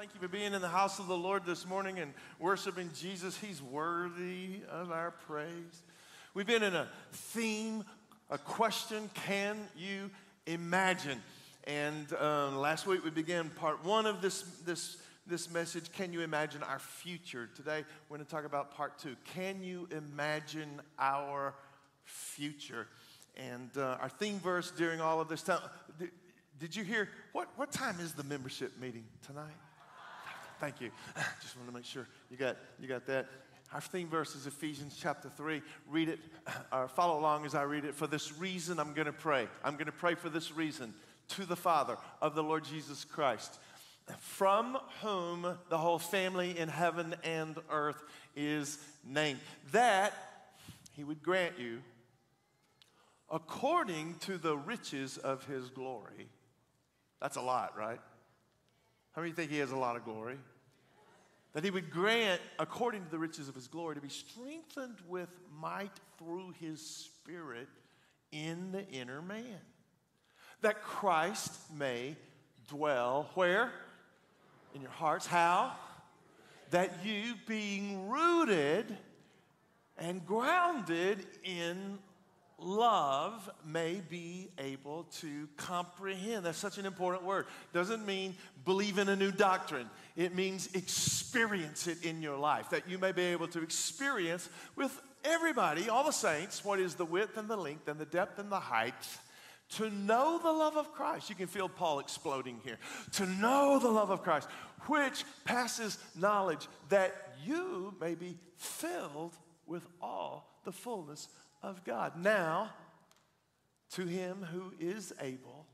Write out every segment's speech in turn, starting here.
Thank you for being in the house of the Lord this morning and worshiping Jesus. He's worthy of our praise. We've been in a theme, a question, can you imagine? And last week we began part one of this message, can you imagine our future? Today we're going to talk about part two, can you imagine our future? And our theme verse during all of this time, did you hear, what time is the membership meeting tonight? Thank you. Just wanted to make sure you got that. Our theme verse is Ephesians chapter 3. Read it, or follow along as I read it. For this reason I'm going to pray. I'm going to pray for this reason to the Father of the Lord Jesus Christ, from whom the whole family in heaven and earth is named, that he would grant you, according to the riches of his glory. That's a lot, right? How many think he has a lot of glory? That he would grant, according to the riches of his glory, to be strengthened with might through his Spirit in the inner man. That Christ may dwell, where? In your hearts. How? That you, being rooted and grounded in love, may be able to comprehend. That's such an important word. Doesn't mean believe in a new doctrine. It means experience it in your life, that you may be able to experience with everybody, all the saints, what is the width and the length and the depth and the height, to know the love of Christ. You can feel Paul exploding here. To know the love of Christ, which passes knowledge, that you may be filled with all the fullness of God. Now, to him who is able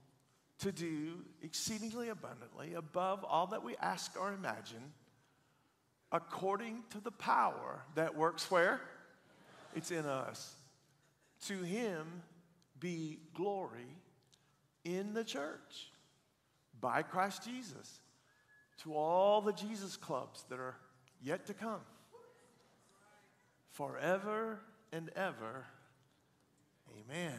to do exceedingly abundantly above all that we ask or imagine, according to the power that works where? It's in us. To him be glory in the church by Christ Jesus to all the Jesus clubs that are yet to come, forever and ever. Amen.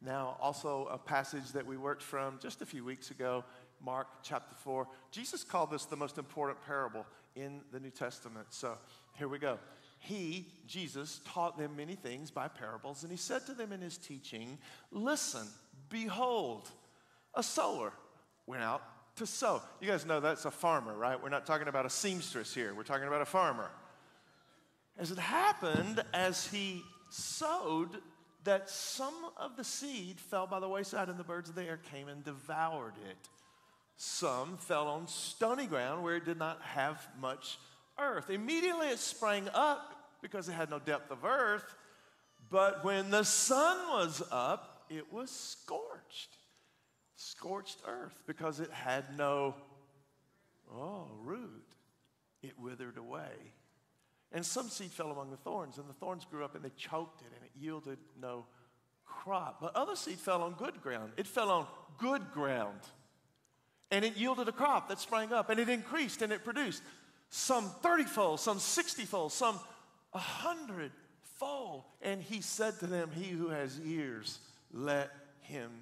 Now, also a passage that we worked from just a few weeks ago, Mark chapter 4. Jesus called this the most important parable in the New Testament. So here we go. He, Jesus, taught them many things by parables, and he said to them in his teaching, listen, behold, a sower went out to sow. You guys know that's a farmer, right? We're not talking about a seamstress here. We're talking about a farmer. As it happened, as he sowed, that some of the seed fell by the wayside, and the birds of the air came and devoured it. Some fell on stony ground where it did not have much earth. Immediately it sprang up because it had no depth of earth, but when the sun was up, it was scorched earth because it had no root. It withered away. And some seed fell among the thorns, and the thorns grew up, and they choked it, and it yielded no crop. But other seed fell on good ground. It fell on good ground, and it yielded a crop that sprang up, and it increased, and it produced some 30-fold, some 60-fold, some 100-fold. And he said to them, he who has ears, let him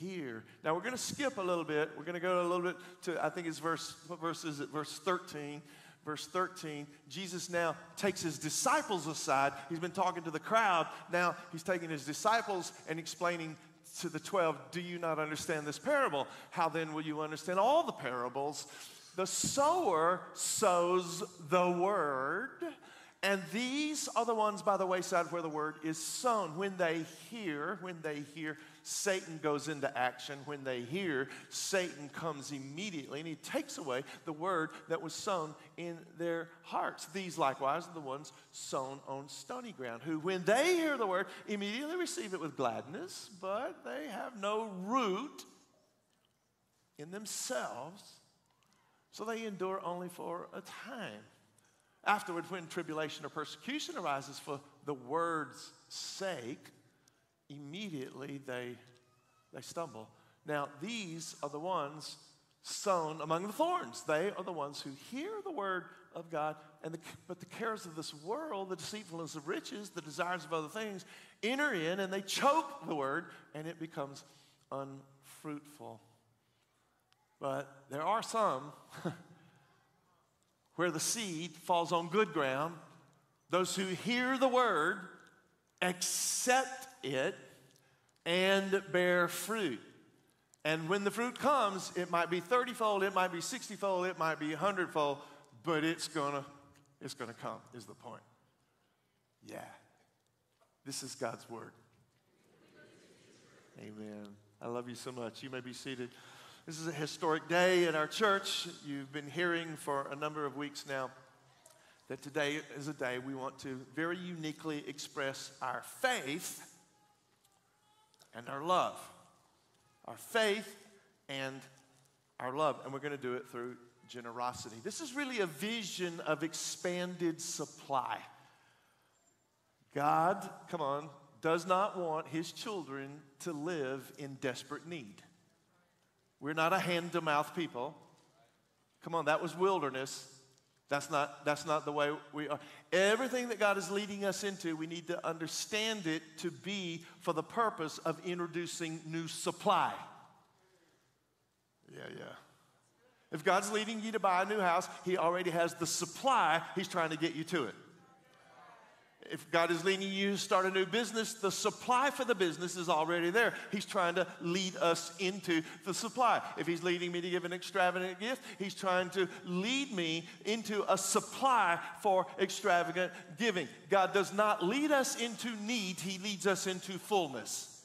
hear. Now, we're going to skip a little bit. We're going to go a little bit to, I think it's verse 13. Verse 13, Jesus now takes his disciples aside. He's been talking to the crowd. Now he's taking his disciples and explaining to the 12, do you not understand this parable? How then will you understand all the parables? The sower sows the word, and these are the ones by the wayside where the word is sown. When they hear, Satan goes into action. When they hear, Satan comes immediately, and he takes away the word that was sown in their hearts. These likewise are the ones sown on stony ground, who when they hear the word, immediately receive it with gladness, but they have no root in themselves, so they endure only for a time. Afterward, when tribulation or persecution arises for the word's sake, immediately they stumble. Now, these are the ones sown among the thorns. They are the ones who hear the word of God, but the cares of this world, the deceitfulness of riches, the desires of other things, enter in, and they choke the word, and it becomes unfruitful. But there are some where the seed falls on good ground. Those who hear the word, accept it, and bear fruit. And when the fruit comes, it might be 30-fold, it might be 60-fold, it might be 100-fold, but it's gonna come, is the point. Yeah. This is God's word. Amen. I love you so much. You may be seated. This is a historic day in our church. You've been hearing for a number of weeks now that today is a day we want to very uniquely express our faith and our love. Our faith and our love. And we're going to do it through generosity. This is really a vision of expanded supply. God, come on, does not want his children to live in desperate need. We're not a hand-to-mouth people. Come on, that was wilderness. That's not the way we are. Everything that God is leading us into, we need to understand it to be for the purpose of introducing new supply. Yeah. If God's leading you to buy a new house, he already has the supply. He's trying to get you to it. If God is leading you to start a new business, the supply for the business is already there. He's trying to lead us into the supply. If he's leading me to give an extravagant gift, he's trying to lead me into a supply for extravagant giving. God does not lead us into need. He leads us into fullness.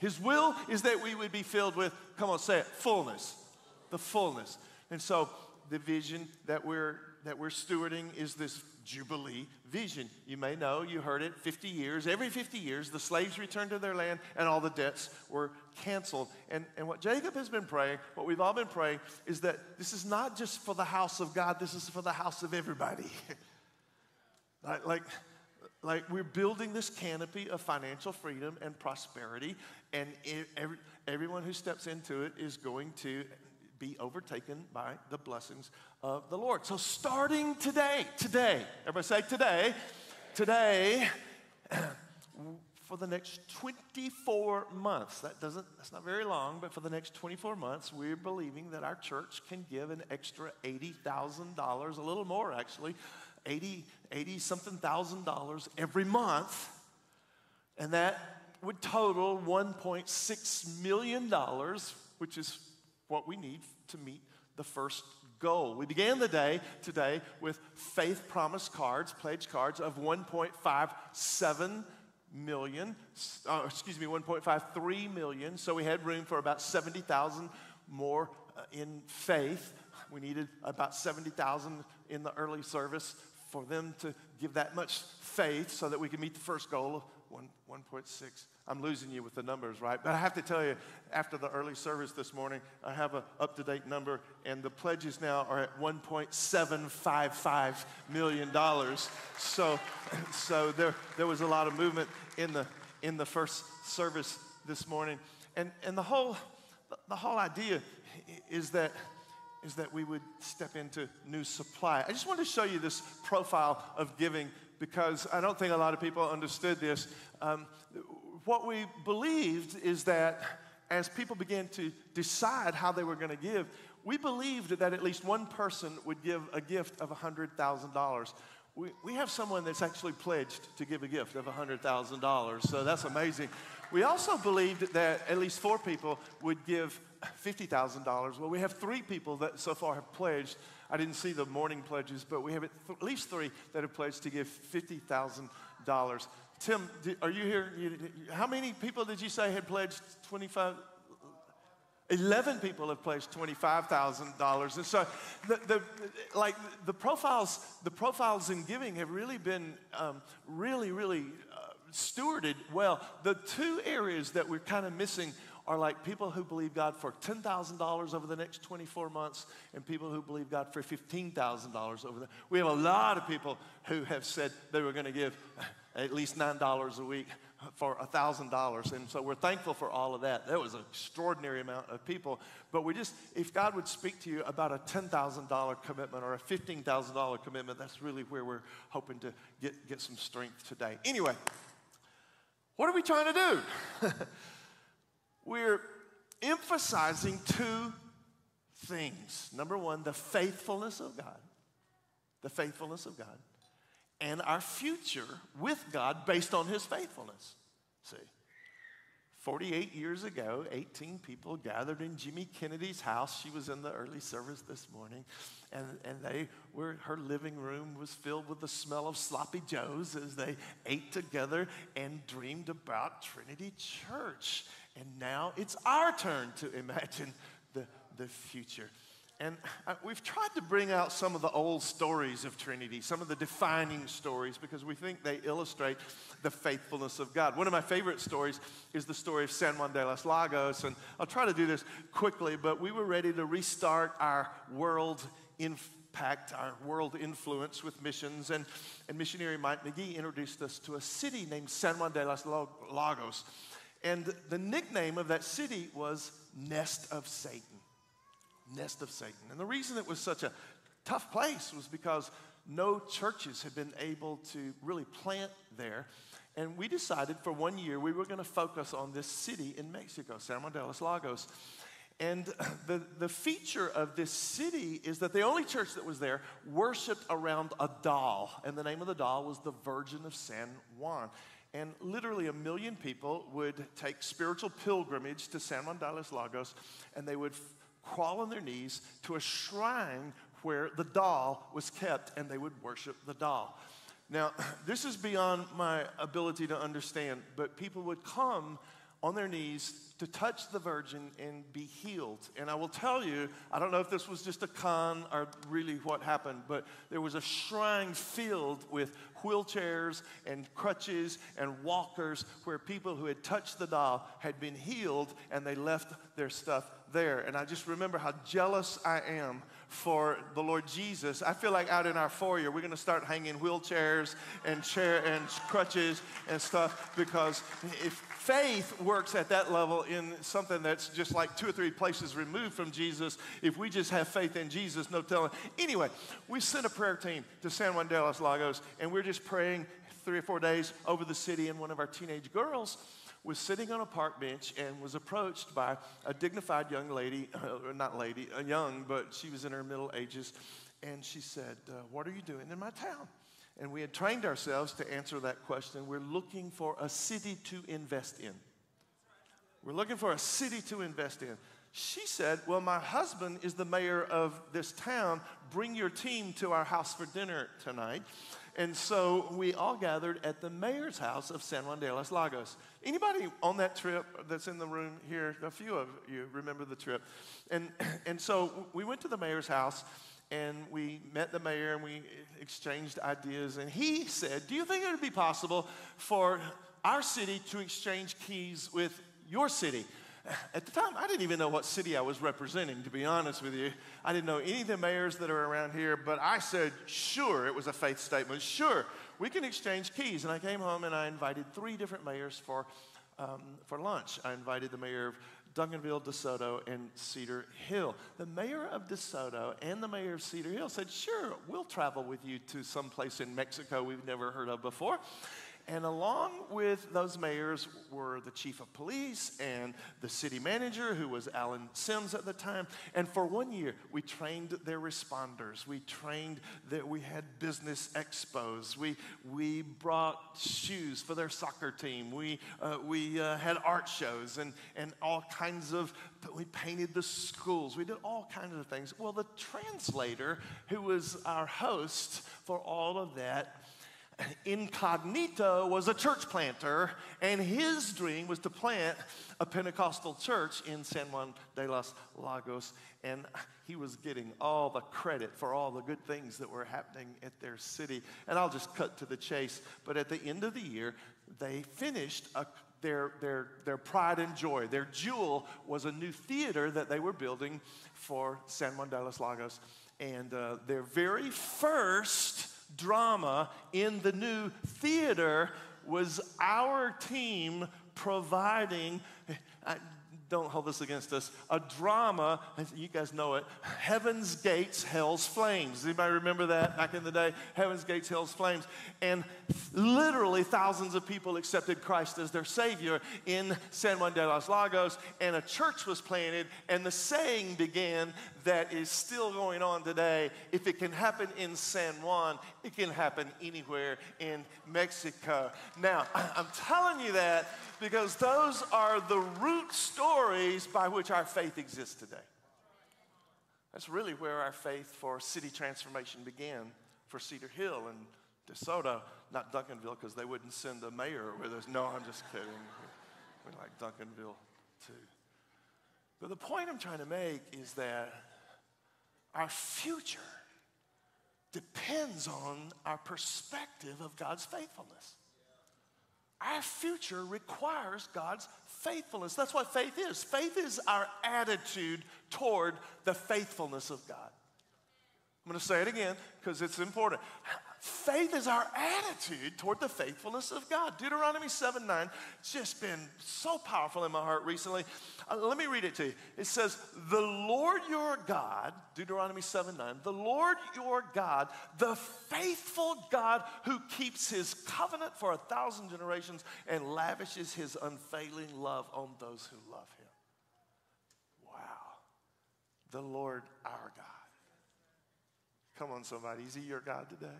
His will is that we would be filled with, come on, say it, fullness. The fullness. And so the vision that we're stewarding is this Jubilee vision. You may know, you heard it, 50 years. Every 50 years, the slaves returned to their land and all the debts were canceled. And what Jacob has been praying, what we've all been praying, is that this is not just for the house of God, this is for the house of everybody. like we're building this canopy of financial freedom and prosperity, and everyone who steps into it is going to be overtaken by the blessings of the Lord. So starting today, everybody say today, for the next 24 months, that's not very long, but for the next 24 months, we're believing that our church can give an extra $80,000, a little more actually, 80-something thousand dollars every month, and that would total $1.6 million, which is what we need to meet the first goal. We began the day today with faith promise cards, pledge cards of 1.53 million. So we had room for about 70,000 more in faith. We needed about 70,000 in the early service for them to give that much faith so that we could meet the first goal of 1.6. I'm losing you with the numbers, right? But I have to tell you, after the early service this morning, I have an up-to-date number, and the pledges now are at $1.755 million. So there was a lot of movement in the first service this morning, and the whole idea is that we would step into new supply. I just wanted to show you this profile of giving, because I don't think a lot of people understood this. What we believed is that as people began to decide how they were going to give, we believed that at least one person would give a gift of $100,000. We have someone that's actually pledged to give a gift of $100,000, so that's amazing. We also believed that at least four people would give $50,000. Well, we have three people that so far have pledged. I didn't see the morning pledges, but we have at least three that have pledged to give $50,000. Tim, are you here? How many people did you say had pledged 25? 11 people have pledged $25,000. And so the profiles in giving have really been really stewarded well. The two areas that we're kind of missing are like people who believe God for $10,000 over the next 24 months and people who believe God for $15,000 over the... We have a lot of people who have said they were going to give at least $9 a week for $1,000, and so we're thankful for all of that. That was an extraordinary amount of people, but if God would speak to you about a $10,000 commitment or a $15,000 commitment, that's really where we're hoping to get some strength today. Anyway, what are we trying to do? We're emphasizing two things. Number one, the faithfulness of God. The faithfulness of God. And our future with God based on his faithfulness. See, 48 years ago, 18 people gathered in Jimmy Kennedy's house. She was in the early service this morning. And they were, her living room was filled with the smell of sloppy joes as they ate together and dreamed about Trinity Church. And now it's our turn to imagine the future. And we've tried to bring out some of the old stories of Trinity, some of the defining stories, because we think they illustrate the faithfulness of God. One of my favorite stories is the story of San Juan de los Lagos, and I'll try to do this quickly, but we were ready to restart our world impact, our world influence with missions, and missionary Mike McGee introduced us to a city named San Juan de los Lagos, and the nickname of that city was Nest of Satan. Nest of Satan. And the reason it was such a tough place was because no churches had been able to really plant there. And we decided for 1 year we were going to focus on this city in Mexico, San Juan de los Lagos. And the feature of this city is that the only church that was there worshiped around a doll. And the name of the doll was the Virgin of San Juan. And literally 1 million people would take spiritual pilgrimage to San Juan de los Lagos, and they would crawl on their knees to a shrine where the doll was kept, and they would worship the doll. Now, this is beyond my ability to understand, but people would come on their knees to touch the Virgin and be healed. And I will tell you, I don't know if this was just a con or really what happened, but there was a shrine filled with wheelchairs and crutches and walkers where people who had touched the doll had been healed, and they left their stuff there. And I just remember how jealous I am for the Lord Jesus. I feel like out in our foyer, we're going to start hanging wheelchairs and crutches and stuff, because if faith works at that level in something that's just like 2 or 3 places removed from Jesus, if we just have faith in Jesus, no telling. Anyway, we sent a prayer team to San Juan de los Lagos, and we're just praying 3 or 4 days over the city, and one of our teenage girls was sitting on a park bench and was approached by a dignified young lady, not young, but she was in her middle ages, and she said, what are you doing in my town? And we had trained ourselves to answer that question. We're looking for a city to invest in. We're looking for a city to invest in. She said, well, my husband is the mayor of this town. Bring your team to our house for dinner tonight. And so we all gathered at the mayor's house of San Juan de los Lagos. Anybody on that trip that's in the room here, a few of you remember the trip. And so we went to the mayor's house, and we met the mayor, and we exchanged ideas. And he said, do you think it would be possible for our city to exchange keys with your city? At the time, I didn't even know what city I was representing, to be honest with you. I didn't know any of the mayors that are around here, but I said, sure. It was a faith statement. Sure, we can exchange keys. And I came home, and I invited 3 different mayors for lunch. I invited the mayor of Duncanville, DeSoto, and Cedar Hill. The mayor of DeSoto and the mayor of Cedar Hill said, sure, we'll travel with you to some place in Mexico we've never heard of before. And along with those mayors were the chief of police and the city manager, who was Alan Sims at the time. And for 1 year, we trained their responders. We trained that we had business expos. We brought shoes for their soccer team. We had art shows and all kinds of, we painted the schools. We did all kinds of things. Well, the translator, who was our host for all of that, incognito, was a church planter, and his dream was to plant a Pentecostal church in San Juan de los Lagos, and he was getting all the credit for all the good things that were happening at their city. And I'll just cut to the chase, but at the end of the year, they finished their pride and joy. Their jewel was a new theater that they were building for San Juan de los Lagos, and their very first drama in the new theater was our team providing, don't hold this against us, a drama, you guys know it, Heaven's Gates, Hell's Flames. Anybody remember that back in the day? Heaven's Gates, Hell's Flames. And literally thousands of people accepted Christ as their Savior in San Juan de los Lagos, and a church was planted, and the saying began that is still going on today. If it can happen in San Juan, it can happen anywhere in Mexico. Now, I'm telling you that because those are the root stories by which our faith exists today. That's really where our faith for city transformation began for Cedar Hill and DeSoto, not Duncanville, because they wouldn't send a mayor with us. No, I'm just kidding. We like Duncanville too. But the point I'm trying to make is that our future depends on our perspective of God's faithfulness. Our future requires God's faithfulness. That's what faith is. Faith is our attitude toward the faithfulness of God. I'm going to say it again because it's important. Faith is our attitude toward the faithfulness of God. Deuteronomy 7:9, it's just been so powerful in my heart recently. Let me read it to you. It says, the Lord your God, Deuteronomy 7:9, the Lord your God, the faithful God who keeps his covenant for 1,000 generations and lavishes his unfailing love on those who love him. Wow. The Lord our God. Come on, somebody. Is he your God today?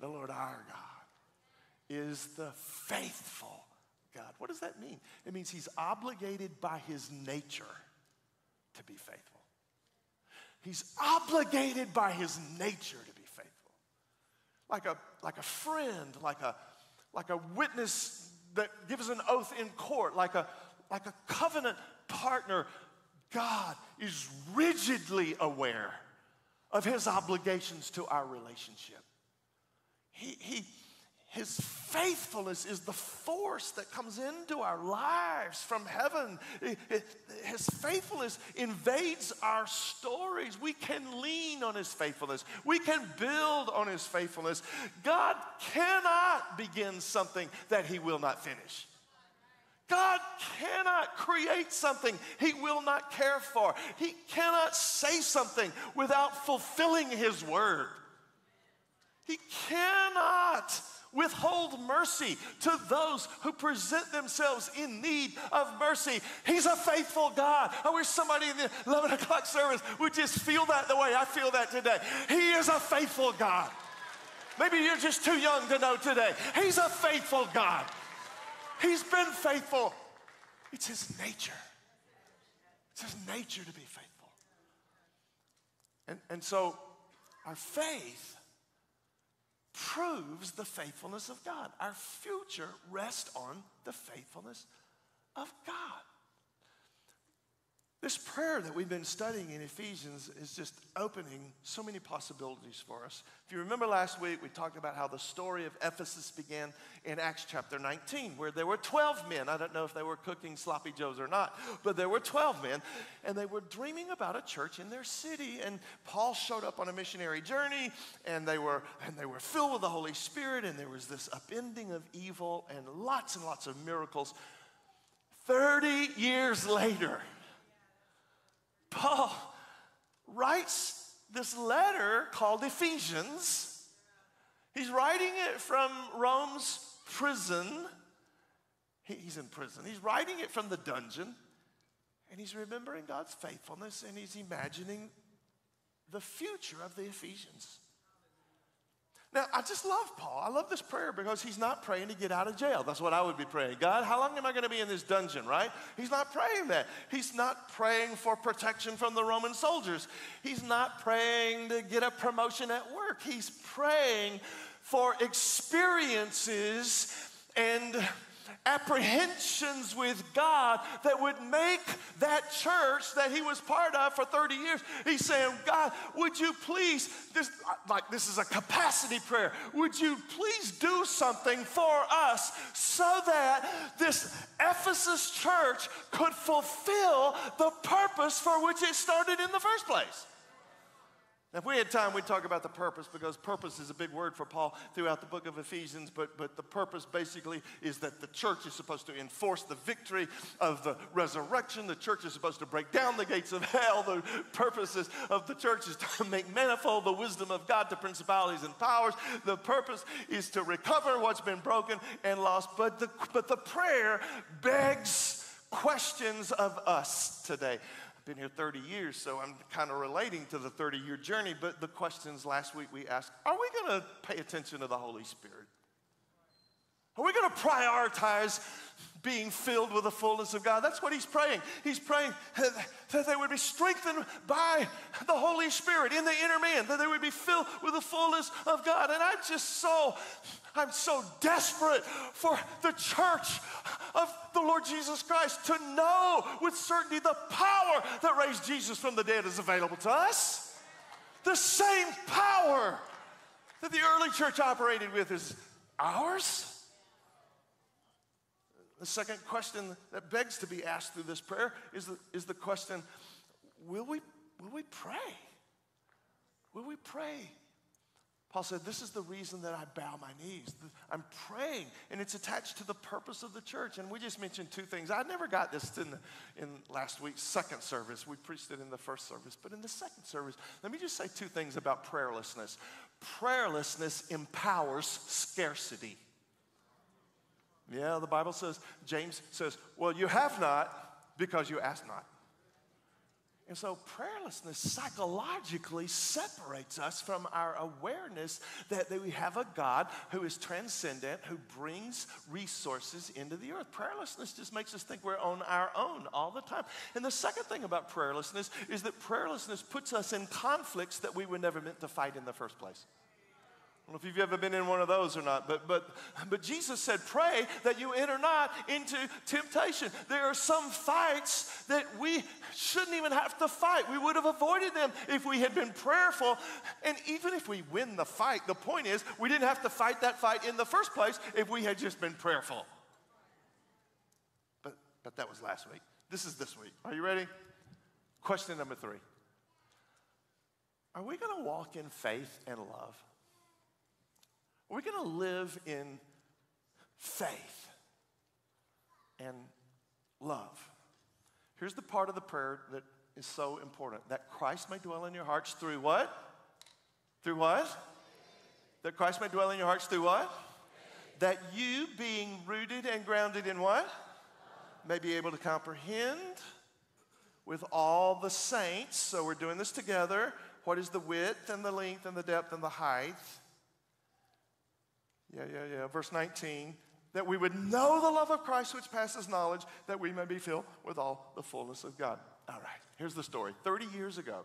The Lord our God is the faithful God. What does that mean? It means he's obligated by his nature to be faithful. He's obligated by his nature to be faithful. Like a friend, like a witness that gives an oath in court, like a covenant partner, God is rigidly aware of his obligations to our relationship. His faithfulness is the force that comes into our lives from heaven. His faithfulness invades our stories. We can lean on his faithfulness. We can build on his faithfulness. God cannot begin something that he will not finish. God cannot create something he will not care for. He cannot say something without fulfilling his word. He cannot withhold mercy to those who present themselves in need of mercy. He's a faithful God. I wish somebody in the 11 o'clock service would just feel that the way I feel that today. He is a faithful God. Maybe you're just too young to know today. He's a faithful God. He's been faithful. It's his nature. It's his nature to be faithful. And so our faith proves the faithfulness of God. Our future rests on the faithfulness of God. This prayer that we've been studying in Ephesians is just opening so many possibilities for us. If you remember last week, we talked about how the story of Ephesus began in Acts chapter 19, where there were 12 men. I don't know if they were cooking sloppy joes or not, but there were 12 men, and they were dreaming about a church in their city. And Paul showed up on a missionary journey, and they were filled with the Holy Spirit, and there was this upending of evil and lots of miracles. 30 years later, Paul writes this letter called Ephesians. He's writing it from Rome's prison. He's in prison. He's writing it from the dungeon. And he's remembering God's faithfulness, and he's imagining the future of the Ephesians. Now, I just love Paul. I love this prayer because he's not praying to get out of jail. That's what I would be praying. God, how long am I going to be in this dungeon, right? He's not praying that. He's not praying for protection from the Roman soldiers. He's not praying to get a promotion at work. He's praying for experiences and apprehensions with God that would make that church that he was part of for 30 years. He's saying, God, would you please, this is a capacity prayer. Would you please do something for us so that this Ephesus church could fulfill the purpose for which it started in the first place? Now, if we had time, we'd talk about the purpose, because purpose is a big word for Paul throughout the book of Ephesians, but the purpose basically is that the church is supposed to enforce the victory of the resurrection. The church is supposed to break down the gates of hell. The purposes of the church is to make manifold the wisdom of God to principalities and powers. The purpose is to recover what's been broken and lost, but the prayer begs questions of us today. been here 30 years, so I'm kind of relating to the 30-year journey. But the questions last week we asked, are we going to pay attention to the Holy Spirit? Are we going to prioritize being filled with the fullness of God? That's what he's praying. He's praying that they would be strengthened by the Holy Spirit in the inner man, that they would be filled with the fullness of God. And I'm so desperate for the church of the Lord Jesus Christ to know with certainty the power that raised Jesus from the dead is available to us. The same power that the early church operated with is ours. The second question that begs to be asked through this prayer is the question, will we pray? Will we pray? Paul said, this is the reason that I bow my knees. I'm praying, and it's attached to the purpose of the church. And we just mentioned two things. I never got this in last week's second service. We preached it in the first service. But in the second service, let me just say two things about prayerlessness. Prayerlessness empowers scarcity. Yeah, the Bible says, James says, well, you have not because you ask not. And so prayerlessness psychologically separates us from our awareness that we have a God who is transcendent, who brings resources into the earth. Prayerlessness just makes us think we're on our own all the time. And the second thing about prayerlessness is that prayerlessness puts us in conflicts that we were never meant to fight in the first place. I don't know if you've ever been in one of those or not, but Jesus said, pray that you enter not into temptation. There are some fights that we shouldn't even have to fight. We would have avoided them if we had been prayerful. And even if we win the fight, the point is we didn't have to fight that fight in the first place if we had just been prayerful. But that was last week. This is this week. Are you ready? Question number 3. Are we going to walk in faith and love? We're going to live in faith and love. Here's the part of the prayer that is so important. That Christ may dwell in your hearts through what? Through what? That Christ may dwell in your hearts through what? That you, being rooted and grounded in what? May be able to comprehend with all the saints. So we're doing this together. What is the width and the length and the depth and the height? Verse 19, that we would know the love of Christ which passes knowledge, that we may be filled with all the fullness of God. All right, here's the story. 30 years ago,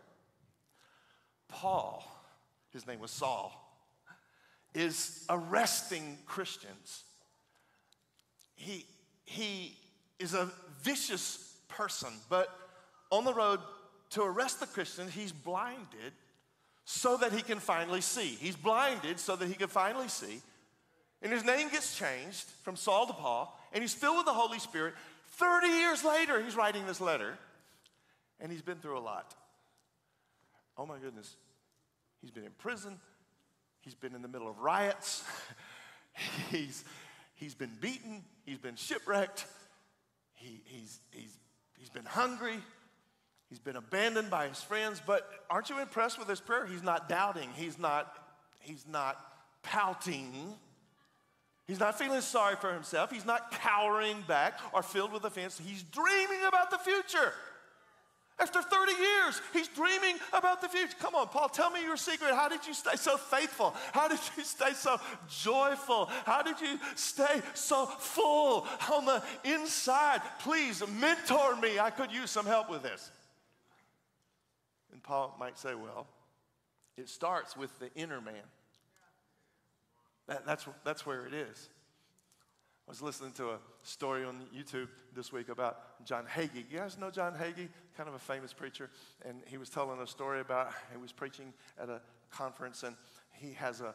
Paul, his name was Saul, is arresting Christians. He is a vicious person, but on the road to arrest the Christians, he's blinded so that he can finally see. He's blinded so that he can finally see. And his name gets changed from Saul to Paul, and he's filled with the Holy Spirit. 30 years later, he's writing this letter, and he's been through a lot. Oh, my goodness. He's been in prison. He's been in the middle of riots. He's been beaten. He's been shipwrecked. He's been hungry. He's been abandoned by his friends. But aren't you impressed with his prayer? He's not doubting. He's not pouting. He's not feeling sorry for himself. He's not cowering back or filled with offense. He's dreaming about the future. After 30 years, he's dreaming about the future. Come on, Paul, tell me your secret. How did you stay so faithful? How did you stay so joyful? How did you stay so full on the inside? Please mentor me. I could use some help with this. And Paul might say, well, it starts with the inner man. That's where it is. I was listening to a story on YouTube this week about John Hagee. You guys know John Hagee? Kind of a famous preacher. And he was telling a story about he was preaching at a conference, and he has a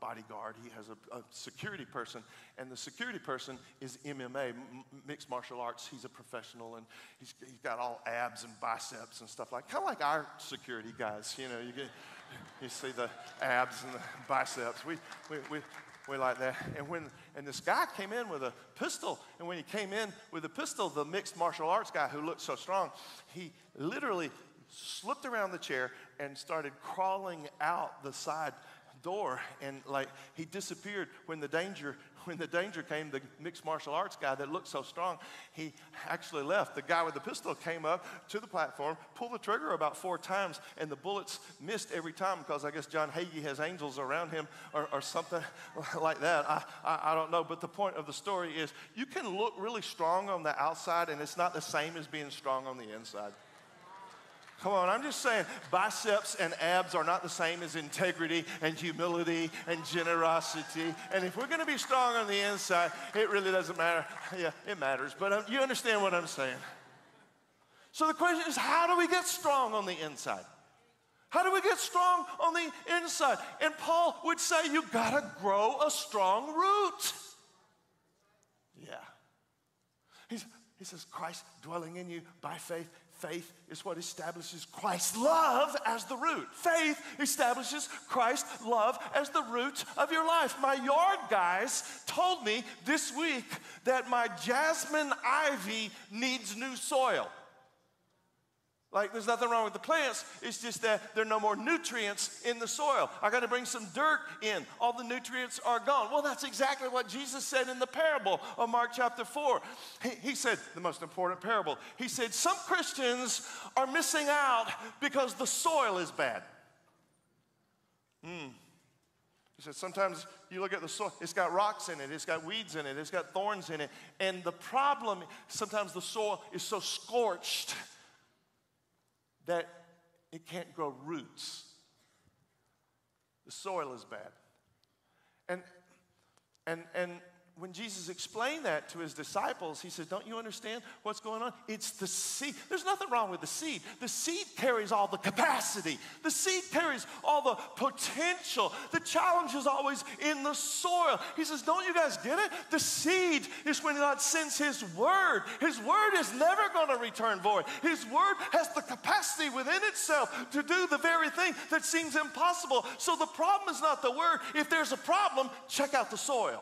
bodyguard. He has a security person, and the security person is MMA, mixed martial arts. He's a professional, and he's got all abs and biceps and stuff like, kind of like our security guys. You know, you see the abs and the biceps. We like that. And this guy came in with a pistol, and when he came in with a pistol, the mixed martial arts guy who looked so strong, he literally slipped around the chair and started crawling out the side door, and like he disappeared when the danger came. The mixed martial arts guy that looked so strong, he actually left. The guy with the pistol came up to the platform, pulled the trigger about 4 times, and the bullets missed every time because I guess John Hagee has angels around him or something like that. I don't know, but the point of the story is you can look really strong on the outside, and it's not the same as being strong on the inside. Come on, I'm just saying biceps and abs are not the same as integrity and humility and generosity. And if we're going to be strong on the inside, it really doesn't matter. Yeah, it matters, but you understand what I'm saying. So the question is, how do we get strong on the inside? How do we get strong on the inside? And Paul would say you've got to grow a strong root. Yeah. He says, Christ dwelling in you by faith. Faith is what establishes Christ's love as the root. Faith establishes Christ's love as the root of your life. My yard guys told me this week that my jasmine ivy needs new soil. Like, there's nothing wrong with the plants. It's just that there are no more nutrients in the soil. I got to bring some dirt in. All the nutrients are gone. Well, that's exactly what Jesus said in the parable of Mark chapter 4. He said, the most important parable, he said, some Christians are missing out because the soil is bad. He said, sometimes you look at the soil, it's got rocks in it, it's got weeds in it, it's got thorns in it. And the problem, sometimes the soil is so scorched that it can't grow roots. The soil is bad. And when Jesus explained that to his disciples, he said, don't you understand what's going on? It's the seed. There's nothing wrong with the seed. The seed carries all the capacity. The seed carries all the potential. The challenge is always in the soil. He says, don't you guys get it? The seed is when God sends his word. His word is never going to return void. His word has the capacity within itself to do the very thing that seems impossible. So the problem is not the word. If there's a problem, check out the soil.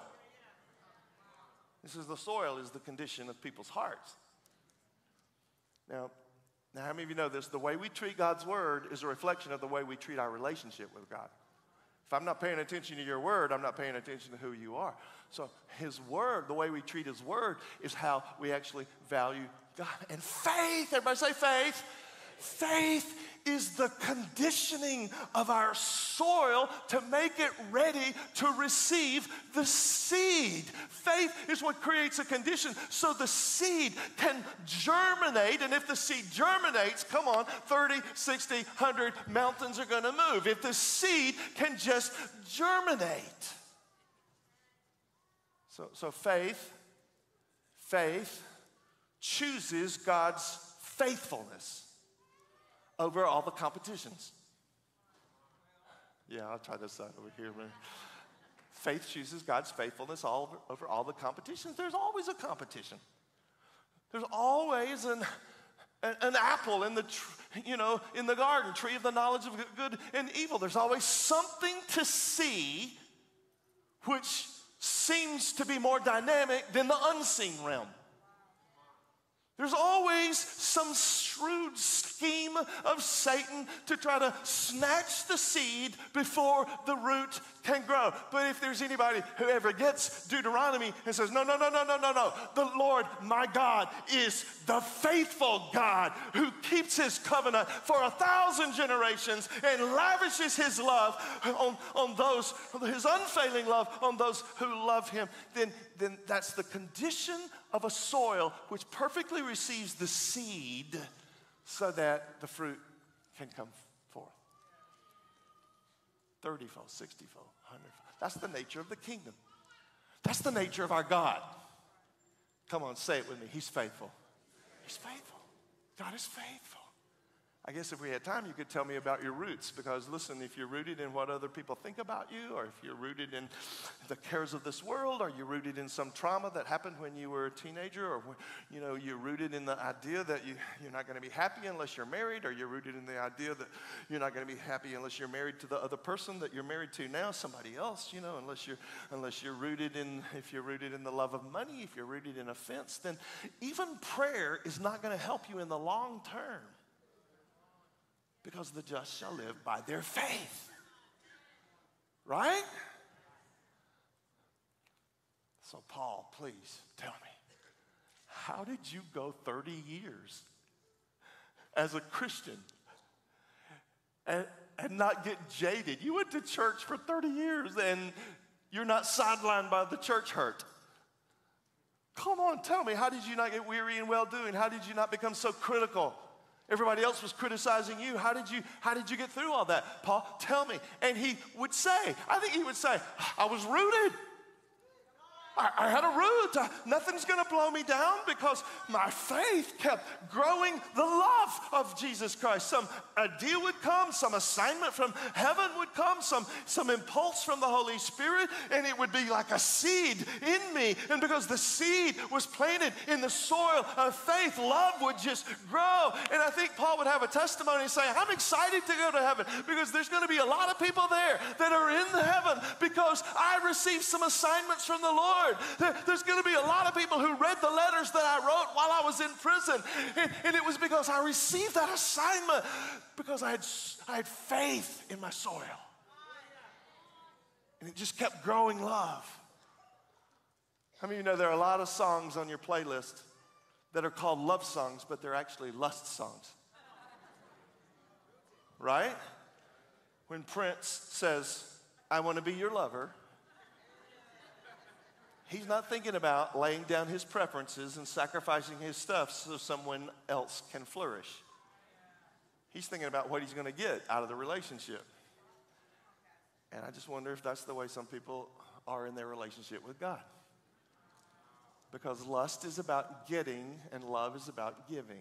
This is the soil is the condition of people's hearts. Now, how many of you know this? The way we treat God's word is a reflection of the way we treat our relationship with God. If I'm not paying attention to your word, I'm not paying attention to who you are. So his word, the way we treat his word is how we actually value God. And faith, everybody say faith. Faith is the conditioning of our soil to make it ready to receive the seed. Faith is what creates a condition so the seed can germinate. And if the seed germinates, come on, 30, 60, 100 mountains are going to move. If the seed can just germinate. So faith chooses God's faithfulness over all the competitions. Yeah, I'll try this side over here, man. Faith chooses God's faithfulness over all the competitions. There's always a competition. There's always an apple in the in the garden, tree of the knowledge of good and evil. There's always something to see which seems to be more dynamic than the unseen realm. There's always some shrewd scheme of Satan to try to snatch the seed before the root can grow. But if there's anybody who ever gets Deuteronomy and says, no, no, no, no, no, no, no. The Lord, my God, is the faithful God who keeps his covenant for 1,000 generations and lavishes his love on those, his unfailing love on those who love him, then that's the condition of a soil which perfectly receives the seed so that the fruit can come forth. 30-fold, 60-fold, 100-fold. That's the nature of the kingdom. That's the nature of our God. Come on, say it with me. He's faithful. He's faithful. God is faithful. I guess if we had time, you could tell me about your roots, because listen, if you're rooted in what other people think about you, or if you're rooted in the cares of this world, or you're rooted in some trauma that happened when you were a teenager, or you're rooted in the idea that you're not going to be happy unless you're married, or you're rooted in the idea that you're not going to be happy unless you're married to the other person that you're married to now, somebody else, unless you're rooted in, if you're rooted in the love of money, if you're rooted in offense, then even prayer is not going to help you in the long term. Because the just shall live by their faith. Right? So Paul, please tell me, how did you go 30 years as a Christian and not get jaded? You went to church for 30 years and you're not sidelined by the church hurt. Come on, tell me, how did you not get weary and well-doing? How did you not become so critical? Everybody else was criticizing you. How did you get through all that? Paul, tell me. And he would say, I think he would say, I was rooted. I had a root. Nothing's going to blow me down because my faith kept growing the love of Jesus Christ. Some idea would come, some assignment from heaven would come, some impulse from the Holy Spirit, and it would be like a seed in me. And because the seed was planted in the soil of faith, love would just grow. And I think Paul would have a testimony saying, I'm excited to go to heaven because there's going to be a lot of people there that are in the heaven because I received some assignments from the Lord. There's going to be a lot of people who read the letters that I wrote while I was in prison. And it was because I received that assignment because I had faith in my soil. And it just kept growing love. How many of you know there are a lot of songs on your playlist that are called love songs, but they're actually lust songs? Right? When Prince says, I want to be your lover, he's not thinking about laying down his preferences and sacrificing his stuff so someone else can flourish. He's thinking about what he's going to get out of the relationship. And I just wonder if that's the way some people are in their relationship with God. Because lust is about getting and love is about giving.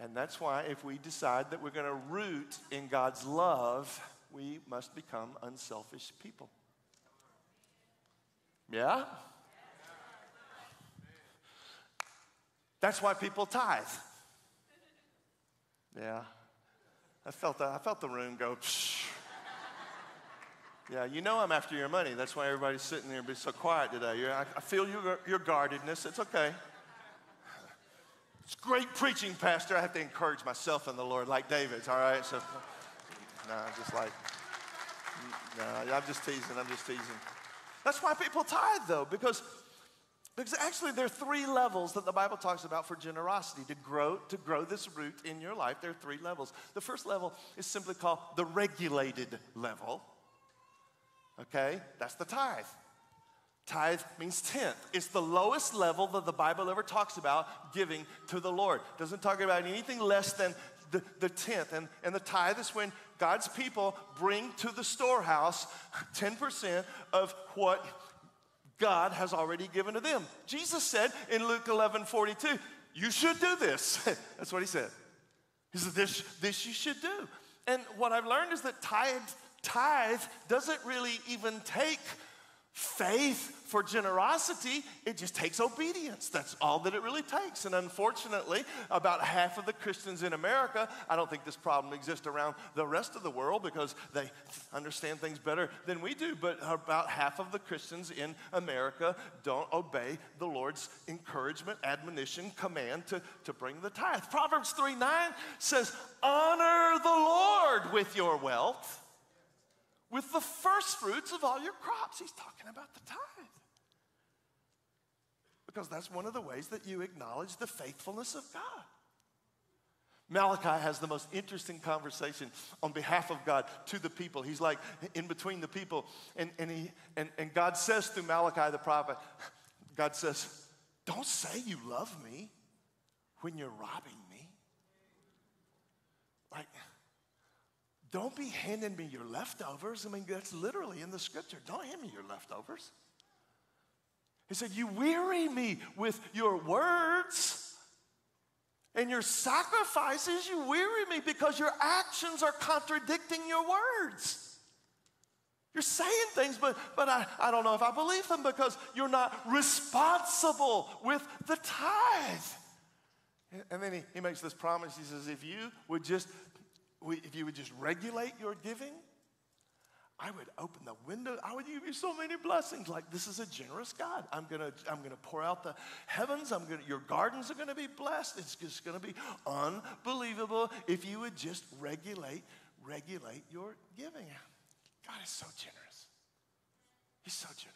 And that's why if we decide that we're going to root in God's love, we must become unselfish people. Yeah? That's why people tithe. Yeah. I felt the room go, psh. Yeah, you know I'm after your money. That's why everybody's sitting there and be so quiet today. I feel your guardedness. It's okay. It's great preaching, Pastor. I have to encourage myself in the Lord like David's, all right? So, I'm just teasing. That's why people tithe, though, because actually there are three levels that the Bible talks about for generosity. To grow this root in your life, there are three levels. The first level is simply called the regulated level, okay? That's the tithe. Tithe means tenth. It's the lowest level that the Bible ever talks about giving to the Lord. It doesn't talk about anything less than the tenth. And the tithe is when God's people bring to the storehouse 10% of what God has already given to them. Jesus said in Luke 11:42, you should do this. That's what he said. He said, this you should do. And what I've learned is that tithe doesn't really even take faith for generosity, it just takes obedience. That's all that it really takes. And unfortunately, about half of the Christians in America, I don't think this problem exists around the rest of the world because they understand things better than we do, but about half of the Christians in America don't obey the Lord's encouragement, admonition, command to bring the tithe. Proverbs 3:9 says, honor the Lord with your wealth, with the first fruits of all your crops. He's talking about the tithe. Because that's one of the ways that you acknowledge the faithfulness of God. Malachi has the most interesting conversation on behalf of God to the people. He's like in between the people. And God says through Malachi the prophet, God says, don't say you love me when you're robbing me. Like, don't be handing me your leftovers. I mean, that's literally in the scripture. Don't hand me your leftovers. He said, you weary me with your words and your sacrifices. You weary me because your actions are contradicting your words. You're saying things, but I don't know if I believe them because you're not responsible with the tithe. And then he makes this promise. He says, if you would just regulate your giving, I would open the window. I would give you so many blessings. Like, this is a generous God. I'm gonna pour out the heavens. Your gardens are gonna be blessed. It's just gonna be unbelievable if you would just regulate your giving. God is so generous. He's so generous.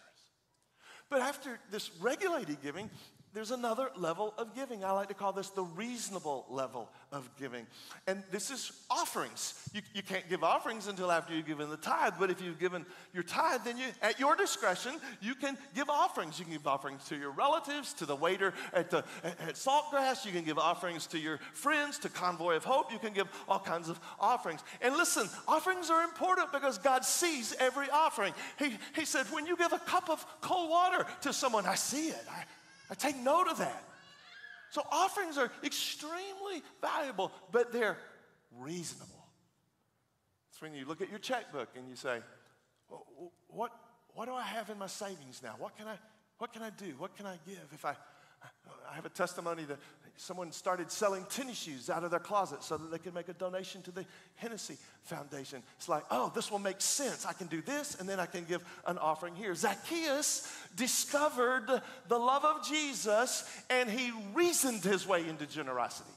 But after this regulated giving, there's another level of giving. I like to call this the reasonable level of giving. And this is offerings. You can't give offerings until after you've given the tithe, but if you've given your tithe, then you, at your discretion, you can give offerings. You can give offerings to your relatives, to the waiter at Saltgrass. You can give offerings to your friends, to Convoy of Hope. You can give all kinds of offerings. And listen, offerings are important because God sees every offering. He said, when you give a cup of cold water to someone, I see it. I take note of that. So offerings are extremely valuable, but they're reasonable. It's when you look at your checkbook and you say, what do I have in my savings now? What can I do? What can I give? If I have a testimony that someone started selling tennis shoes out of their closet so that they could make a donation to the Hennessy Foundation. It's like, oh, this will make sense. I can do this, and then I can give an offering here. Zacchaeus discovered the love of Jesus, and he reasoned his way into generosity.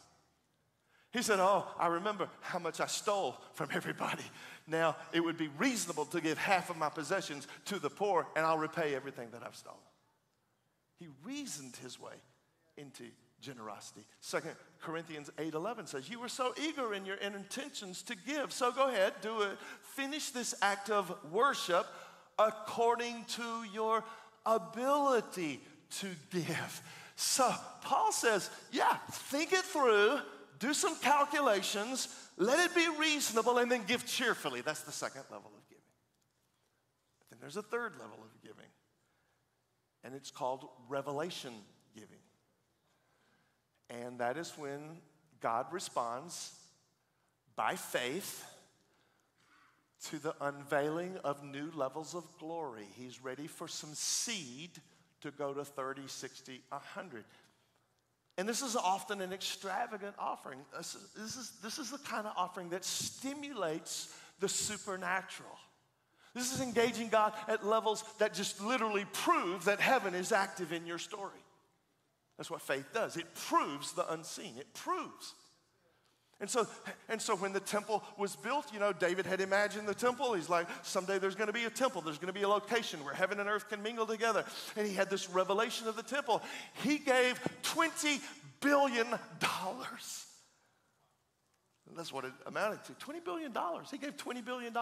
He said, oh, I remember how much I stole from everybody. Now, it would be reasonable to give half of my possessions to the poor, and I'll repay everything that I've stolen. He reasoned his way into generosity. 2 Corinthians 8:11 says, you were so eager in your intentions to give, so go ahead, do it. Finish this act of worship according to your ability to give. So Paul says, yeah, think it through, do some calculations, let it be reasonable, and then give cheerfully. That's the second level of giving. But then there's a third level of giving. And it's called revelation giving. And that is when God responds by faith to the unveiling of new levels of glory. He's ready for some seed to go to 30, 60, 100. And this is often an extravagant offering. This is the kind of offering that stimulates the supernatural. This is engaging God at levels that just literally prove that heaven is active in your story. That's what faith does. It proves the unseen. It proves. And so when the temple was built, you know, David had imagined the temple. He's like, someday there's going to be a temple. There's going to be a location where heaven and earth can mingle together. And he had this revelation of the temple. He gave $20 billion. That's what it amounted to, $20 billion. He gave $20 billion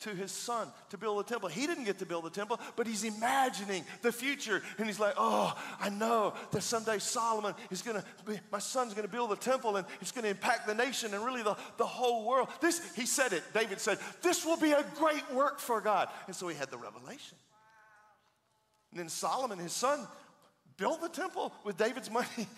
to his son to build the temple. He didn't get to build the temple, but he's imagining the future. And he's like, oh, I know that someday Solomon is going to, my son's going to build the temple, and it's going to impact the nation and really the whole world. He said it, David said, this will be a great work for God. And so he had the revelation. And then Solomon, his son, built the temple with David's money.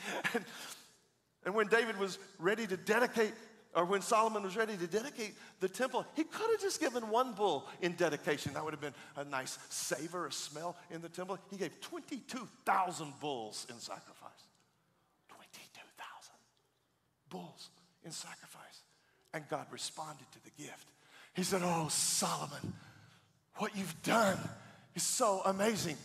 And when David was ready to dedicate, or when Solomon was ready to dedicate the temple, he could have just given one bull in dedication. That would have been a nice savor, a smell in the temple. He gave 22,000 bulls in sacrifice. 22,000 bulls in sacrifice. And God responded to the gift. He said, oh, Solomon, what you've done is so amazing.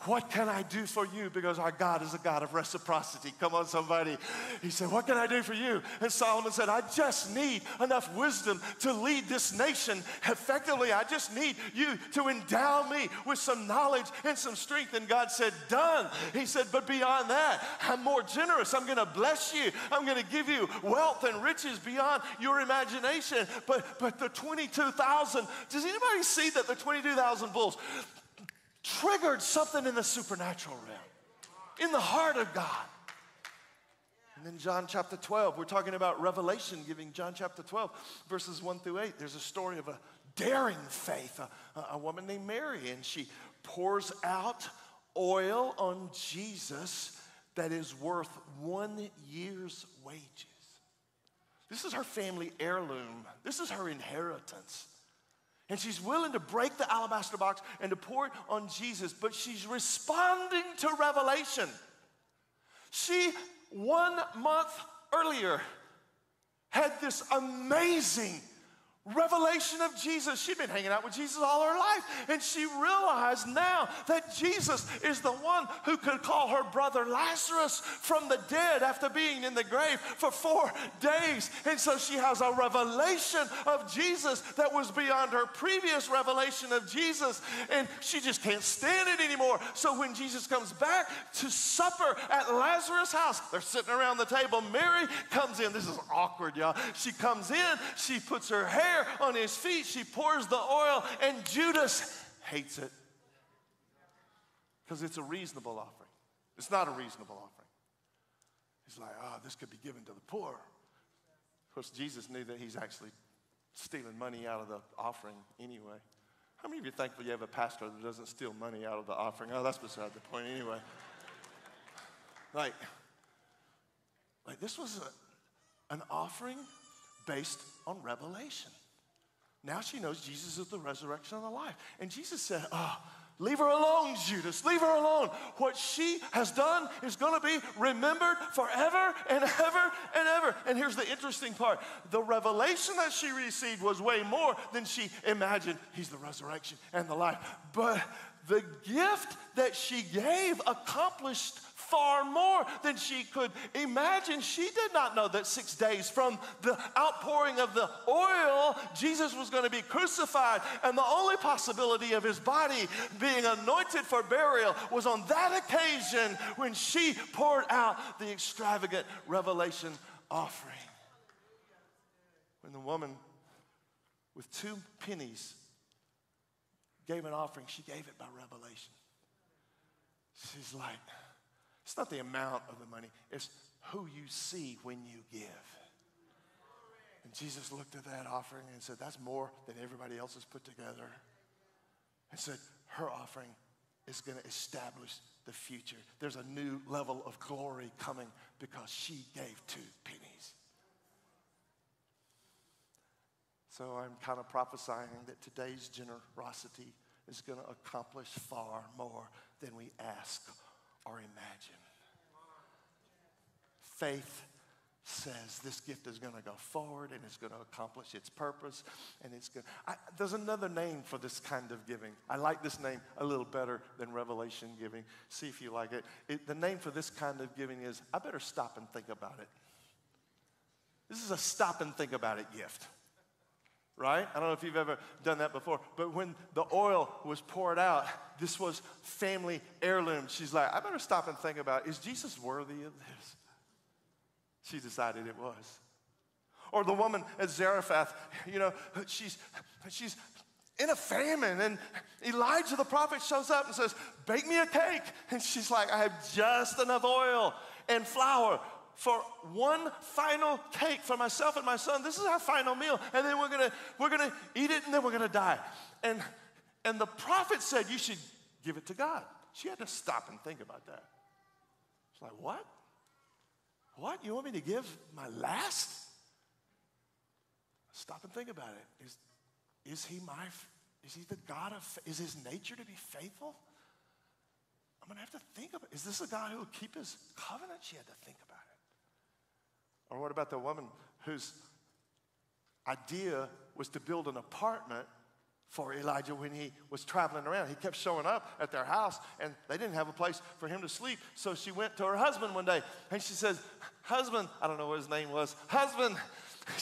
What can I do for you? Because our God is a God of reciprocity. Come on, somebody. He said, what can I do for you? And Solomon said, I just need enough wisdom to lead this nation effectively. I just need you to endow me with some knowledge and some strength. And God said, done. He said, but beyond that, I'm more generous. I'm going to bless you. I'm going to give you wealth and riches beyond your imagination. But the 22,000, does anybody see that the 22,000 bulls triggered something in the supernatural realm, in the heart of God? And then John chapter 12, we're talking about revelation giving. John chapter 12, verses 1 through 8, there's a story of a daring faith, a woman named Mary, and she pours out oil on Jesus that is worth 1 year's wages. This is her family heirloom. This is her inheritance. And she's willing to break the alabaster box and to pour it on Jesus, but she's responding to revelation. She, 1 month earlier, had this amazing revelation of Jesus. She'd been hanging out with Jesus all her life, and she realized now that Jesus is the one who could call her brother Lazarus from the dead after being in the grave for 4 days. And so she has a revelation of Jesus that was beyond her previous revelation of Jesus, and she just can't stand it anymore. So when Jesus comes back to supper at Lazarus' house, they're sitting around the table. Mary comes in. This is awkward, y'all. She comes in. She puts her hair on his feet, she pours the oil, and Judas hates it because it's a reasonable offering. It's not a reasonable offering. He's like, oh, this could be given to the poor. Of course, Jesus knew that he's actually stealing money out of the offering anyway. How many of you are thankful you have a pastor that doesn't steal money out of the offering? Oh, that's beside the point anyway. Like this was an offering based on revelation. Now she knows Jesus is the resurrection and the life. And Jesus said, oh, leave her alone, Judas. Leave her alone. What she has done is going to be remembered forever and ever and ever. And here's the interesting part. The revelation that she received was way more than she imagined. He's the resurrection and the life. But the gift that she gave accomplished far more than she could imagine. She did not know that 6 days from the outpouring of the oil, Jesus was going to be crucified, and the only possibility of his body being anointed for burial was on that occasion when she poured out the extravagant revelation offering. When the woman with 2 pennies gave an offering, she gave it by revelation. She's like, it's not the amount of the money. It's who you see when you give. And Jesus looked at that offering and said, that's more than everybody else has put together. And said, her offering is going to establish the future. There's a new level of glory coming because she gave 2 pennies. So I'm kind of prophesying that today's generosity is going to accomplish far more than we ask or imagine. Faith says this gift is going to go forward and it's going to accomplish its purpose, and it's going. There's another name for this kind of giving. I like this name a little better than revelation giving. See if you like it. The name for this kind of giving is, I better stop and think about it. This is a stop and think about it gift. Right? I don't know if you've ever done that before, but when the oil was poured out, this was family heirloom. She's like, I better stop and think about, is Jesus worthy of this? She decided it was. Or the woman at Zarephath, you know, she's in a famine, and Elijah the prophet shows up and says, bake me a cake. And she's like, I have just enough oil and flour for one final cake for myself and my son. This is our final meal, and then we're gonna eat it, and then we're gonna die. And the prophet said you should give it to God. She had to stop and think about that. She's like, what? What? You want me to give my last? Stop and think about it. Is he the God of? Is his nature to be faithful? I'm gonna have to think about. Is this a God who will keep his covenant? She had to think about it. Or what about the woman whose idea was to build an apartment for Elijah when he was traveling around? He kept showing up at their house, and they didn't have a place for him to sleep. So she went to her husband one day, and she says, husband, I don't know what his name was, husband,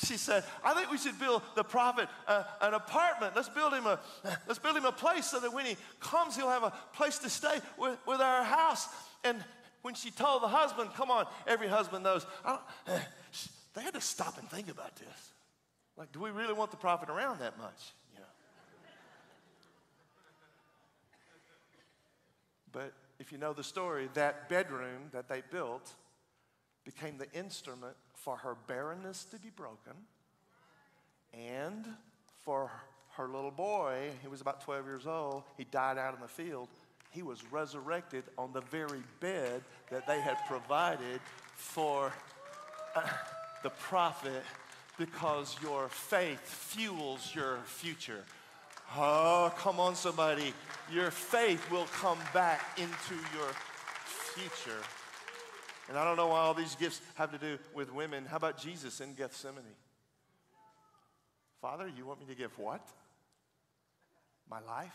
she said, I think we should build the prophet an apartment. Let's build him a place so that when he comes, he'll have a place to stay with our house. And when she told the husband, come on, every husband knows, they had to stop and think about this. Like, do we really want the prophet around that much? You know. But if you know the story, that bedroom that they built became the instrument for her barrenness to be broken and for her little boy. He was about 12 years old. He died out in the field. He was resurrected on the very bed that they had provided for the prophet, because your faith fuels your future. Oh, come on, somebody. Your faith will come back into your future. And I don't know why all these gifts have to do with women. How about Jesus in Gethsemane? Father, you want me to give what? My life?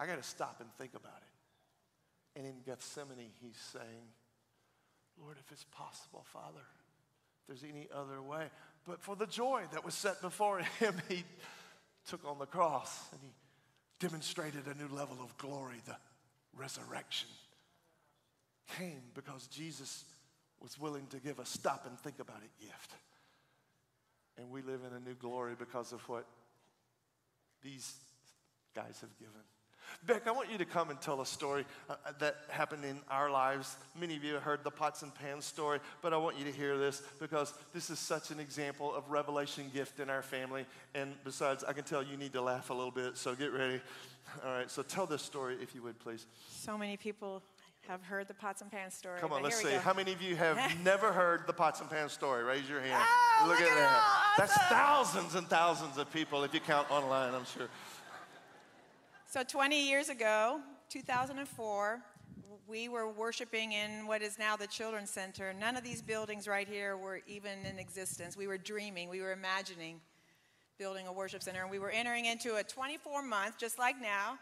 I got to stop and think about it. And in Gethsemane, he's saying, Lord, if it's possible, Father, if there's any other way. But for the joy that was set before him, he took on the cross and he demonstrated a new level of glory. The resurrection came because Jesus was willing to give a stop and think about it gift. And we live in a new glory because of what these guys have given. Beck, I want you to come and tell a story that happened in our lives. Many of you have heard the pots and pans story, but I want you to hear this because this is such an example of revelation gift in our family. And besides, I can tell you need to laugh a little bit, so get ready. All right, so tell this story if you would, please. So many people have heard the pots and pans story. Come on, let's see. How many of you have never heard the pots and pans story? Raise your hand. Oh, look at that. Awesome. That's thousands and thousands of people if you count online, I'm sure. So 20 years ago, 2004, we were worshiping in what is now the Children's Center. None of these buildings right here were even in existence. We were dreaming, we were imagining building a worship center, and we were entering into a 24-month, just like now,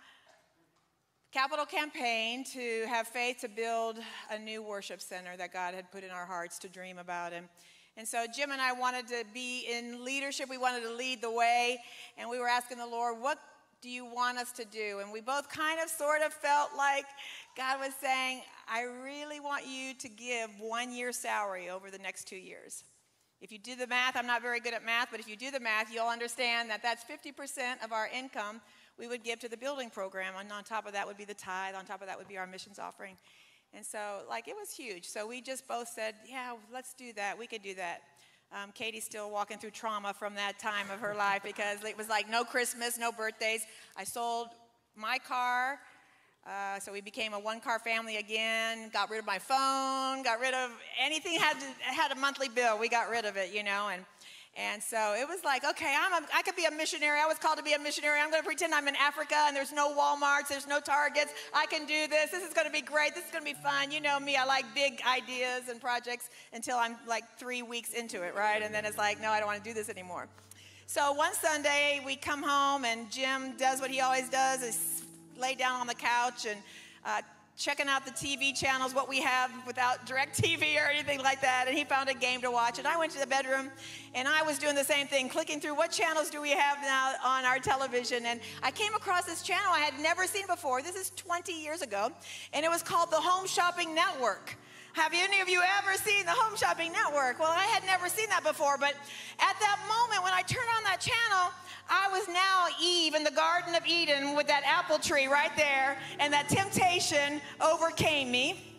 capital campaign to have faith to build a new worship center that God had put in our hearts to dream about. And so Jim and I wanted to be in leadership. We wanted to lead the way, and we were asking the Lord, what do you want us to do? And we both kind of sort of felt like God was saying, I really want you to give 1 year's salary over the next 2 years. If you do the math, I'm not very good at math, but if you do the math, you'll understand that that's 50% of our income we would give to the building program, and on top of that would be the tithe, on top of that would be our missions offering. And so, like, it was huge. So we just both said, yeah, let's do that. We could do that. Katie's still walking through trauma from that time of her life because it was like no Christmas, no birthdays. I sold my car, so we became a one-car family again, got rid of my phone, got rid of anything had a monthly bill. We got rid of it, you know, and so it was like, okay, I could be a missionary. I was called to be a missionary. I'm going to pretend I'm in Africa, and there's no Walmarts, there's no Targets. I can do this. This is going to be great. This is going to be fun. You know me. I like big ideas and projects until I'm like 3 weeks into it, right? And then it's like, no, I don't want to do this anymore. So one Sunday, we come home, and Jim does what he always does, is lay down on the couch and checking out the TV channels, what we have without DirecTV or anything like that, and he found a game to watch, and I went to the bedroom, and I was doing the same thing, clicking through what channels do we have now on our television, and I came across this channel I had never seen before. This is 20 years ago, and it was called the Home Shopping Network. Have any of you ever seen the Home Shopping Network? Well, I had never seen that before, but at that moment when I turned on that channel, I was now Eve in the Garden of Eden with that apple tree right there, and that temptation overcame me.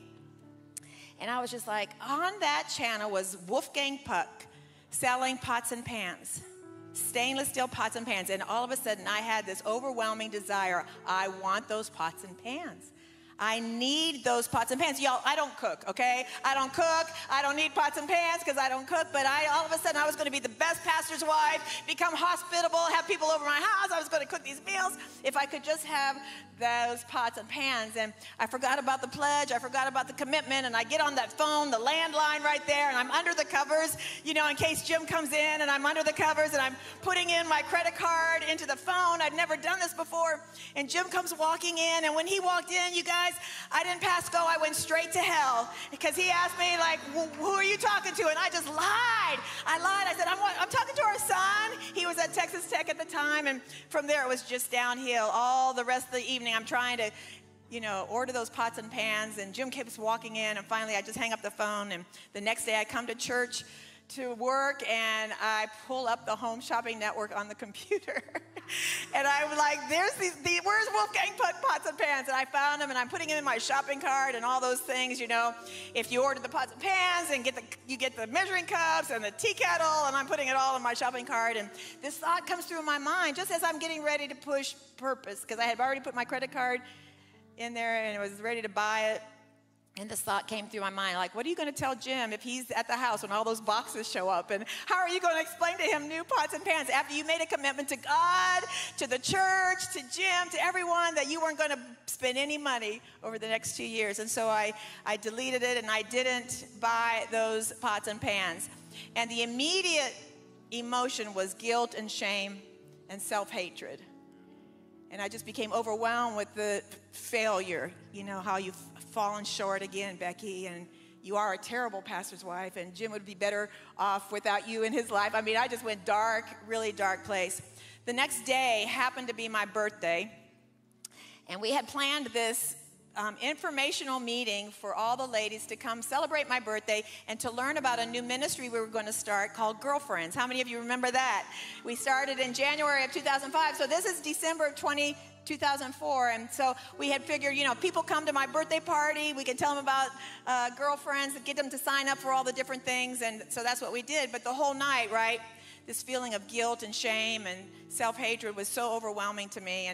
And I was just like, on that channel was Wolfgang Puck selling pots and pans, stainless steel pots and pans, and all of a sudden I had this overwhelming desire. I want those pots and pans. I need those pots and pans. Y'all, I don't cook, okay? I don't cook. I don't need pots and pans because I don't cook. But all of a sudden, I was going to be the best pastor's wife, become hospitable, have people over my house. I was going to cook these meals if I could just have those pots and pans. And I forgot about the pledge. I forgot about the commitment. And I get on that phone, the landline right there, and I'm under the covers, you know, in case Jim comes in, and I'm under the covers, and I'm putting in my credit card into the phone. I'd never done this before. And Jim comes walking in, and when he walked in, you guys, I didn't pass go. I went straight to hell because he asked me, like, who are you talking to? And I just lied. I lied. I said, I'm talking to our son. He was at Texas Tech at the time. And from there, it was just downhill. All the rest of the evening, I'm trying to, you know, order those pots and pans. And Jim keeps walking in. And finally, I just hang up the phone. And the next day, I come to church to work, and I pull up the Home Shopping Network on the computer. And I'm like, "There's where's Wolfgang Puck pots and pans?" And I found them, and I'm putting them in my shopping cart and all those things, you know. If you order the pots and pans and you get the measuring cups and the tea kettle, and I'm putting it all in my shopping cart. And this thought comes through my mind just as I'm getting ready to push purpose, because I had already put my credit card in there and I was ready to buy it. And this thought came through my mind, like, what are you going to tell Jim if he's at the house when all those boxes show up? And how are you going to explain to him new pots and pans after you made a commitment to God, to the church, to Jim, to everyone, that you weren't going to spend any money over the next 2 years? And so I deleted it, and I didn't buy those pots and pans. And the immediate emotion was guilt and shame and self-hatred. And I just became overwhelmed with the failure, you know, how you've fallen short again, Becky, and you are a terrible pastor's wife, and Jim would be better off without you in his life. I mean, I just went dark, really dark place. The next day happened to be my birthday, and we had planned this informational meeting for all the ladies to come celebrate my birthday and to learn about a new ministry we were going to start called Girlfriends. How many of you remember that? We started in January of 2005, so this is December of 2004, and so we had figured, you know, people come to my birthday party, we can tell them about Girlfriends, get them to sign up for all the different things, and so that's what we did. But the whole night, right, this feeling of guilt and shame and self-hatred was so overwhelming to me.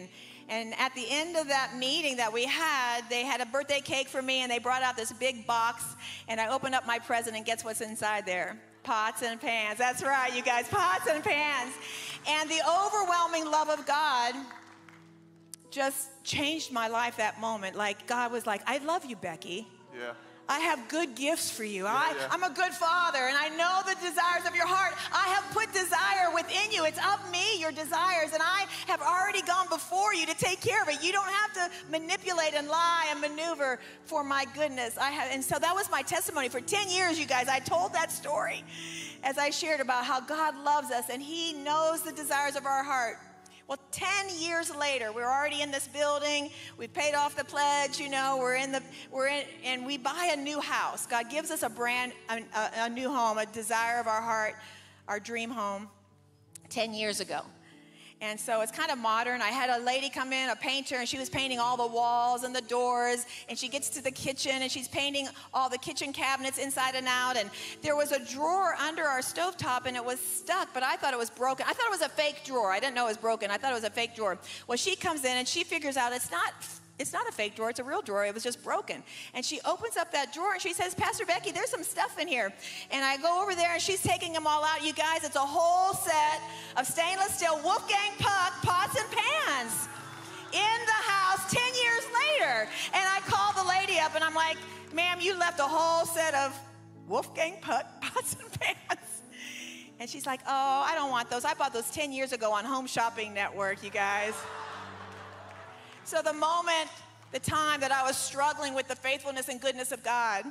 And at the end of that meeting that we had, they had a birthday cake for me, and they brought out this big box, and I opened up my present, and guess what's inside there? Pots and pans. That's right, you guys, pots and pans. And the overwhelming love of God just changed my life that moment. Like, God was like, I love you, Becky. Yeah. I have good gifts for you. I'm a good father, and I know the desires of your heart. I have put desire within you. It's of me, your desires, and I have already gone before you to take care of it. You don't have to manipulate and lie and maneuver for my goodness. And so that was my testimony. For 10 years, you guys, I told that story as I shared about how God loves us, and he knows the desires of our heart. Well, 10 years later, we're already in this building. We've paid off the pledge, you know. And we buy a new house. God gives us a new home, a desire of our heart, our dream home, 10 years ago. And so it's kind of modern. I had a lady come in, a painter, and she was painting all the walls and the doors. And she gets to the kitchen, and she's painting all the kitchen cabinets inside and out. And there was a drawer under our stovetop, and it was stuck, but I thought it was broken. I thought it was a fake drawer. I didn't know it was broken. I thought it was a fake drawer. Well, she comes in, and she figures out it's not a fake drawer. It's a real drawer. It was just broken. And she opens up that drawer, and she says, Pastor Becky, there's some stuff in here. And I go over there, and she's taking them all out. You guys, it's a whole set of stainless steel Wolfgang Puck pots and pans in the house 10 years later. And I call the lady up, and I'm like, ma'am, you left a whole set of Wolfgang Puck pots and pans. And she's like, oh, I don't want those. I bought those 10 years ago on Home Shopping Network, you guys. So the time that I was struggling with the faithfulness and goodness of God,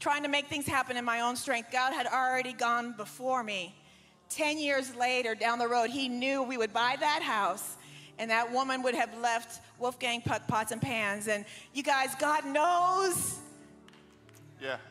trying to make things happen in my own strength, God had already gone before me. 10 years later, down the road, he knew we would buy that house, and that woman would have left Wolfgang Puck pots and pans. And you guys, God knows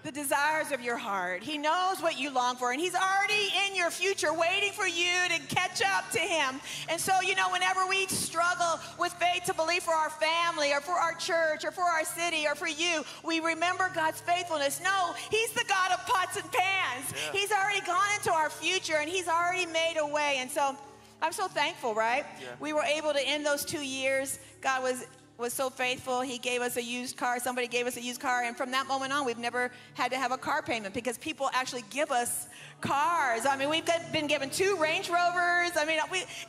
the desires of your heart. He knows what you long for, and he's already in your future waiting for you to catch up to him. And so, you know, whenever we struggle with faith to believe for our family or for our church or for our city or for you, we remember God's faithfulness. No, he's the God of pots and pans. Yeah. He's already gone into our future, and he's already made a way. And so I'm so thankful, right? Yeah. We were able to end those 2 years. God was so faithful. He gave us a used car. Somebody gave us a used car. And from that moment on, we've never had to have a car payment because people actually give us cars. I mean, we've been given 2 Range Rovers. I mean,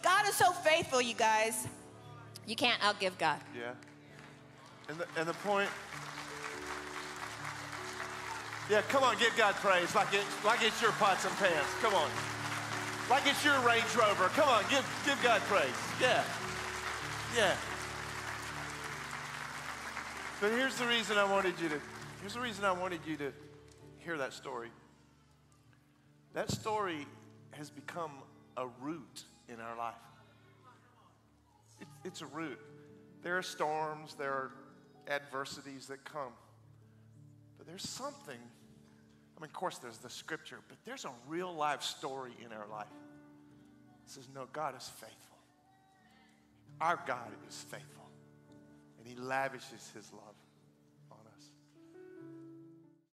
God is so faithful, you guys. You can't outgive God. Yeah. And the point. Yeah, come on, give God praise like it's your pots and pans. Come on. Like it's your Range Rover. Come on, give God praise. Yeah. Yeah. But here's the reason I wanted you to hear that story. That story has become a root in our life. It's a root. There are storms, there are adversities that come. But there's something, I mean, of course there's the scripture, but there's a real life story in our life. It says, no, God is faithful. Our God is faithful. And he lavishes his love.